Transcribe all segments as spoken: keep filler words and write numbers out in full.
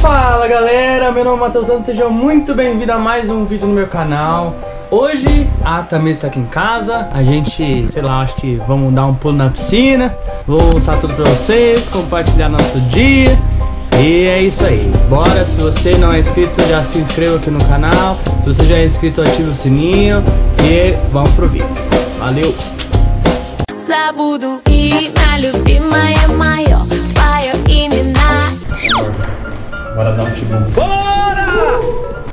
Fala galera, meu nome é Matheus Dantas, sejam muito bem-vindos a mais um vídeo no meu canal. Hoje a Tamiris está aqui em casa, a gente, sei lá, acho que vamos dar um pulo na piscina. Vou mostrar tudo pra vocês, compartilhar nosso dia. E é isso aí, bora. Se você não é inscrito, já se inscreva aqui no canal. Se você já é inscrito, ative o sininho. E vamos pro vídeo, valeu! Bora dar um tipo. Bora!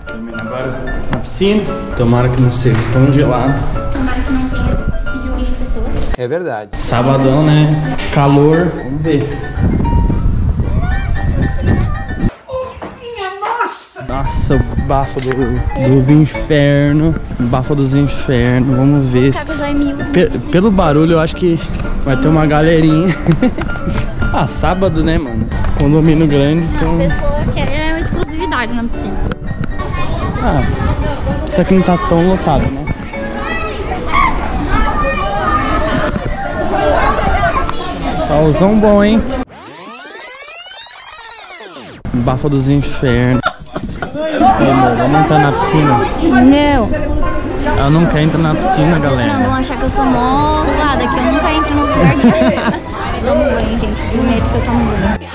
Termina agora na piscina. Tomara que não seja tão gelado. Tomara que não tenha milhões de pessoas. É verdade. Sabadão, né? Calor. Vamos ver. Oh, minha nossa! Nossa, o bafo do, dos infernos. Bafo dos infernos. Vamos ver. Pe pelo barulho, eu acho que vai ter uma galerinha. Ah, sábado, né, mano? Condomínio grande, então... A pessoa quer exclusividade na piscina. Ah, até que não tá tão lotado, né? Solzão bom, hein? Bafa dos infernos. Ei, amor, vamos entrar na piscina? Não. Ela não quer entrar na piscina, galera. Não, vão achar que eu sou mó zoada, que eu nunca entro no lugar de água. Eu tomo banho, gente. Prometo que eu tomo banho.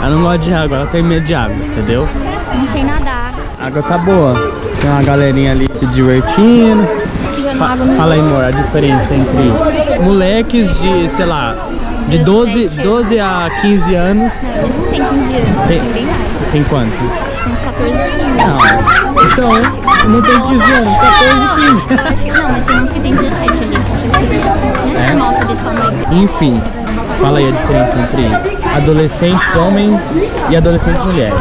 Ela não gosta de água, ela tem medo de água, entendeu? Eu não sei nadar. A água tá boa. Tem uma galerinha ali se divertindo. Fa Fala aí, amor, a diferença entre moleques de, sei lá, de doze, doze a quinze anos. Não, eles não tem quinze anos, tem, tem bem mais. Tem quanto? Acho que uns quatorze, quinze. Não, então... Não tem quinze anos, quatorze, quinze. Não, mas tem uns que tem dezessete ali, então é normal saber esse tamanho. Enfim, fala aí a diferença entre adolescentes homens e adolescentes mulheres.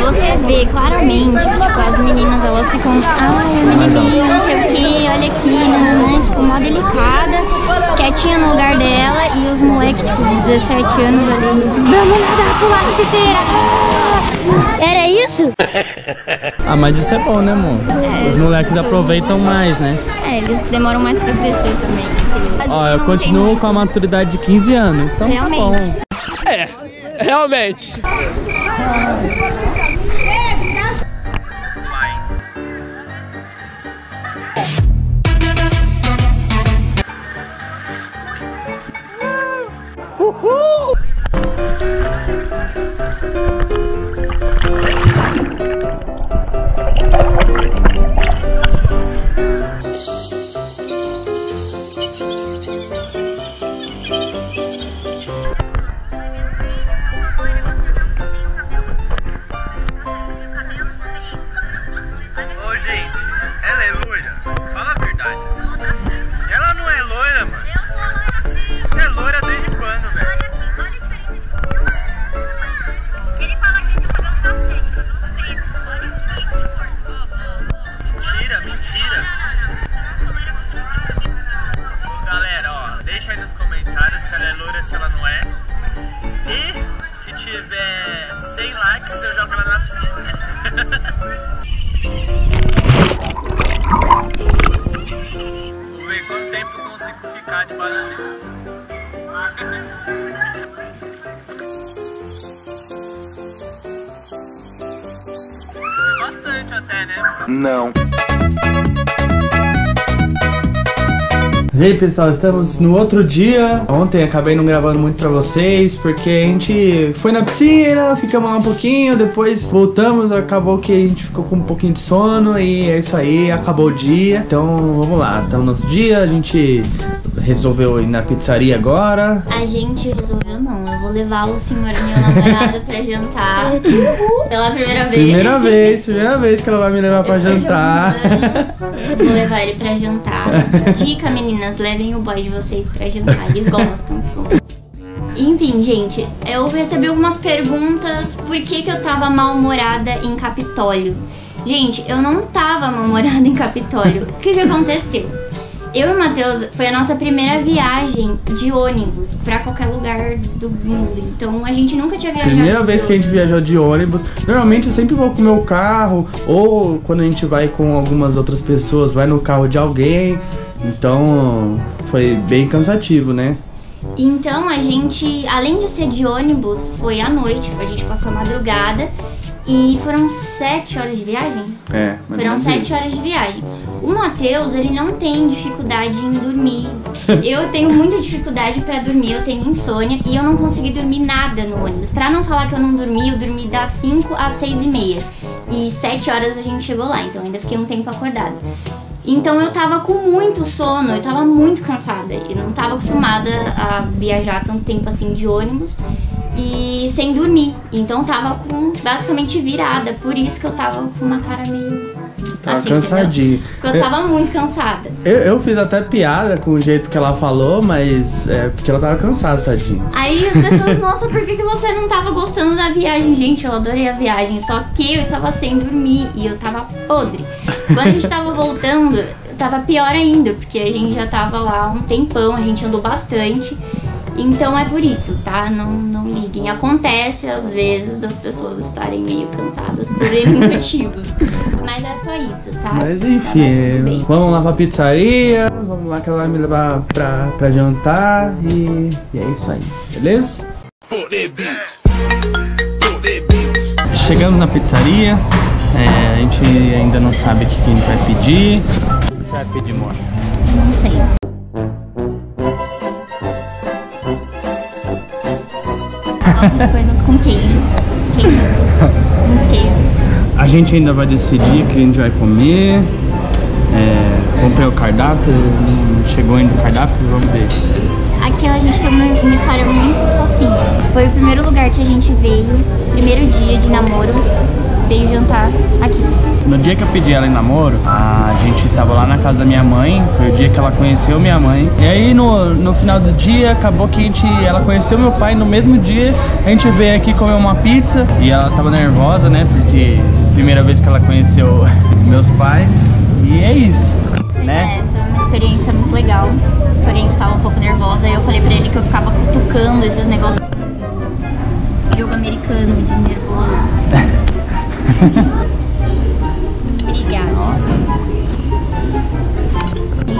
Você vê claramente que, tipo, as meninas, elas ficam, ai, a menininha, não sei o que, olha aqui, nananã, tipo, mó delicada, quietinha no lugar dela, e os moleques, tipo, de dezessete anos ali, vamos nadar, pular na piscina. Era isso? Ah, mas isso é bom, né, amor? É, os moleques aproveitam mais, né? É, eles demoram mais pra crescer também. Ó, eu continuo com a maturidade de quinze anos, então tá bom. É, realmente. Uhul! Deixa aí nos comentários se ela é loura, se ela não é. E se tiver cem likes, eu jogo ela na piscina. Vou ver quanto tempo eu consigo ficar de bananeira. É bastante até, né? Não. E aí, pessoal, estamos no outro dia. Ontem acabei não gravando muito pra vocês, porque a gente foi na piscina, ficamos lá um pouquinho, depois voltamos, acabou que a gente ficou com um pouquinho de sono e é isso aí, acabou o dia. Então vamos lá, estamos no outro dia, a gente resolveu ir na pizzaria agora. A gente resolveu não, eu vou levar o senhor e minha namorada pra jantar. Pela primeira vez. Primeira vez, primeira vez que ela vai me levar eu pra jantar. Vou levar ele pra jantar. Dica, meninas. Levem o boy de vocês pra jantar, eles gostam. Enfim, gente, eu recebi algumas perguntas por que que eu tava mal-humorada em Capitólio. Gente, eu não tava mal-humorada em Capitólio. O que que aconteceu? Eu e o Matheus, foi a nossa primeira viagem de ônibus pra qualquer lugar do mundo. Então a gente nunca tinha viajado. Primeira vez que a gente viajou de ônibus. Normalmente eu sempre vou com o meu carro, ou quando a gente vai com algumas outras pessoas, vai no carro de alguém. Então foi bem cansativo, né? Então a gente, além de ser de ônibus, foi à noite, a gente passou a madrugada e foram sete horas de viagem? É, mas foram sete horas de viagem. O Matheus, ele não tem dificuldade em dormir. Eu tenho muita dificuldade pra dormir, eu tenho insônia e eu não consegui dormir nada no ônibus. Pra não falar que eu não dormi, eu dormi das cinco às seis e meia. E sete horas a gente chegou lá, então ainda fiquei um tempo acordada. Então eu tava com muito sono, eu tava muito cansada. Eu não tava acostumada a viajar tanto tempo assim de ônibus e sem dormir. Então tava com basicamente virada, por isso que eu tava com uma cara meio... Tava assim, cansadinho. Porque eu tava eu, muito cansada. Eu, eu fiz até piada com o jeito que ela falou, mas é porque ela tava cansada, tadinha. Aí as pessoas, nossa, por que, que você não tava gostando da viagem? Gente, eu adorei a viagem, só que eu estava sem dormir e eu tava podre. Quando a gente tava voltando, eu tava pior ainda, porque a gente já tava lá um tempão, a gente andou bastante. Então é por isso, tá? Não, não liguem. Acontece, às vezes, das pessoas estarem meio cansadas por N motivos. Mas é só isso, tá? Mas enfim, tá, vamos lá pra pizzaria, vamos lá que ela vai me levar pra, pra jantar e, e é isso aí, beleza? Chegamos na pizzaria, é, a gente ainda não sabe o que a gente vai pedir. O que você vai pedir, amor? Não sei. De coisas com queijo, queijos, muitos queijos. A gente ainda vai decidir o que a gente vai comer. É, comprei o cardápio, chegou ainda o cardápio, vamos ver. Aqui a gente tem uma, uma história muito fofinha. Foi o primeiro lugar que a gente veio, primeiro dia de namoro, veio jantar aqui. No dia que eu pedi ela em namoro, a gente tava lá na casa da minha mãe, foi o dia que ela conheceu minha mãe. E aí no, no final do dia, acabou que a gente, ela conheceu meu pai no mesmo dia, a gente veio aqui comer uma pizza e ela tava nervosa, né, porque primeira vez que ela conheceu meus pais e é isso, pois né? É, foi uma experiência muito legal, porém estava um pouco nervosa e eu falei pra ele que eu ficava cutucando esses negócios de jogo americano, de nervoso.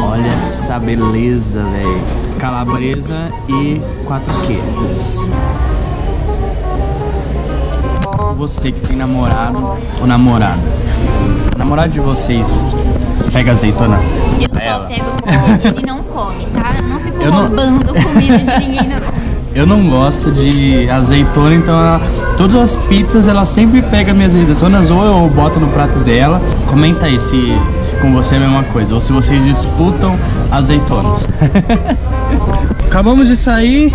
Olha essa beleza, velho. Calabresa e quatro queijos. Você que tem namorado ou namorada, namorado de vocês pega azeitona? Eu só Ela. pego porque ele não come, tá? Eu não fico eu roubando não... comida de ninguém, não. Eu não gosto de azeitona, então ela, todas as pizzas ela sempre pega minhas azeitonas ou eu boto no prato dela. Comenta aí se, se com você é a mesma coisa ou se vocês disputam azeitonas. Acabamos de sair,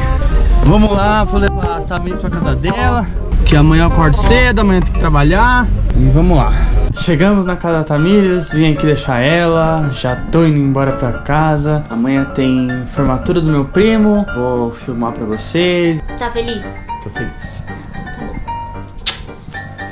vamos lá, vou levar a Tamiris pra casa dela, que amanhã eu acordo cedo, amanhã tem que trabalhar e vamos lá. Chegamos na casa da Tamiris, vim aqui deixar ela, já tô indo embora pra casa. Amanhã tem formatura do meu primo, vou filmar pra vocês. Tá feliz? Tô feliz.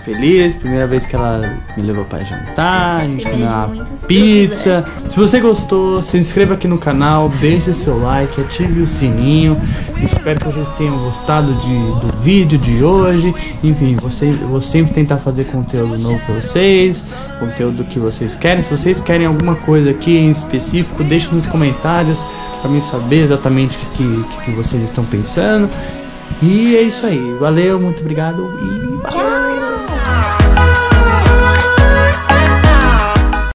Feliz, primeira vez que ela me levou pra jantar, a gente comeu uma pizza. Se você gostou, se inscreva aqui no canal, deixe o seu like, ative o sininho. Espero que vocês tenham gostado de, do vídeo de hoje. Enfim, você, eu vou sempre tentar fazer conteúdo novo pra vocês, conteúdo que vocês querem. Se vocês querem alguma coisa aqui em específico, deixe nos comentários pra mim saber exatamente o que, que, que vocês estão pensando. E é isso aí, valeu, muito obrigado e tchau!